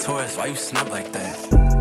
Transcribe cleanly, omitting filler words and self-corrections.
Tores, why you snap like that?